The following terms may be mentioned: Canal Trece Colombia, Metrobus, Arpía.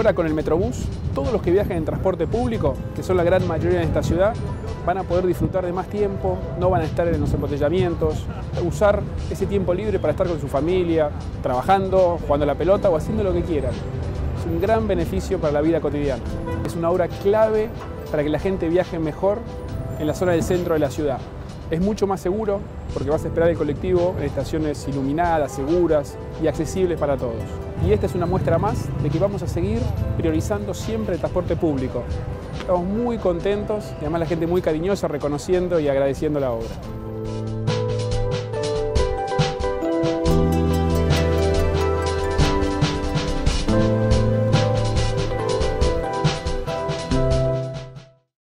Ahora con el Metrobús, todos los que viajan en transporte público, que son la gran mayoría en esta ciudad, van a poder disfrutar de más tiempo, no van a estar en los embotellamientos, usar ese tiempo libre para estar con su familia, trabajando, jugando a la pelota o haciendo lo que quieran. Es un gran beneficio para la vida cotidiana. Es una obra clave para que la gente viaje mejor en la zona del centro de la ciudad. Es mucho más seguro porque vas a esperar el colectivo en estaciones iluminadas, seguras y accesibles para todos. Y esta es una muestra más de que vamos a seguir priorizando siempre el transporte público. Estamos muy contentos y además la gente muy cariñosa reconociendo y agradeciendo la obra.